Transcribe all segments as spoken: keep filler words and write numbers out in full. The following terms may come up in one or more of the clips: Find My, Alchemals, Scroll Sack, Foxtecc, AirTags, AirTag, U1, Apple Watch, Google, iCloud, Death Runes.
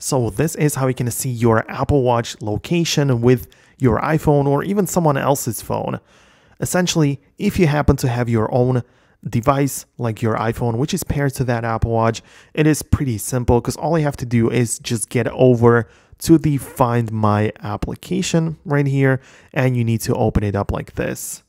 So this is how you can see your Apple Watch location with your iPhone or even someone else's phone. Essentially, if you happen to have your own device like your iPhone, which is paired to that Apple Watch, it is pretty simple because all you have to do is just get over to the Find My application right here, and you need to open it up like this.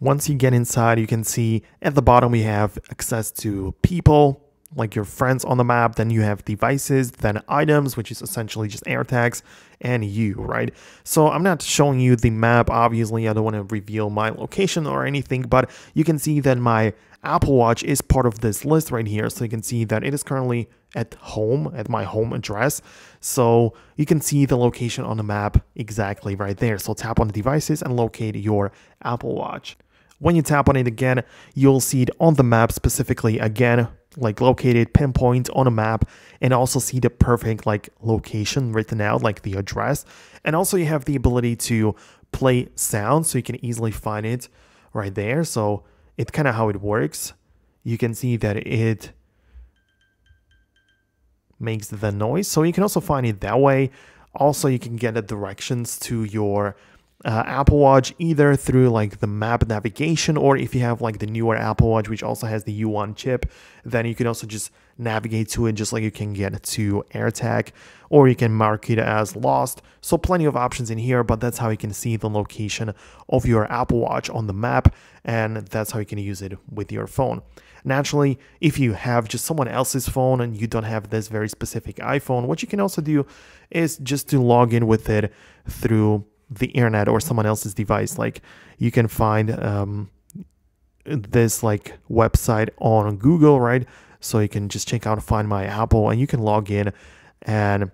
Once you get inside, you can see at the bottom we have access to people, like your friends on the map, then you have devices, then items, which is essentially just AirTags, and you, right? So I'm not showing you the map, obviously, I don't want to reveal my location or anything, but you can see that my Apple Watch is part of this list right here. So you can see that it is currently at home, at my home address. So you can see the location on the map exactly right there. So tap on the devices and locate your Apple Watch. When you tap on it again, you'll see it on the map specifically again, like located, pinpoint on a map, and also see the perfect like location written out, like the address. And also you have the ability to play sound, so you can easily find it right there. So it's kind of how it works. You can see that it makes the noise, so you can also find it that way. Also, you can get the directions to your Uh, Apple Watch either through like the map navigation, or if you have like the newer Apple Watch which also has the U one chip, then you can also just navigate to it just like you can get to AirTag, or you can mark it as lost. So plenty of options in here, but that's how you can see the location of your Apple Watch on the map, and that's how you can use it with your phone. Naturally, if you have just someone else's phone and you don't have this very specific iPhone, what you can also do is just to log in with it through the internet or someone else's device. Like you can find um, this like website on Google, right? So you can just check out Find My Apple, and you can log in and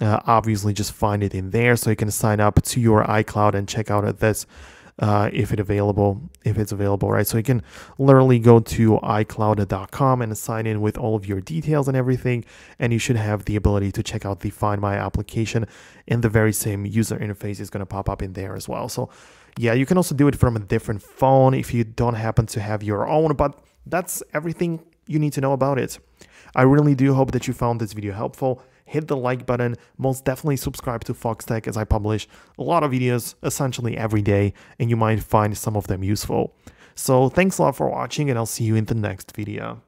uh, obviously just find it in there. So you can sign up to your iCloud and check out this uh, if it available, if it's available, right? So you can literally go to iCloud dot com and sign in with all of your details and everything, and you should have the ability to check out the Find My application, and the very same user interface is going to pop up in there as well. So yeah, you can also do it from a different phone if you don't happen to have your own, but that's everything you need to know about it. I really do hope that you found this video helpful. Hit the like button, most definitely subscribe to Foxtecc, as I publish a lot of videos essentially every day, and you might find some of them useful. So thanks a lot for watching, and I'll see you in the next video.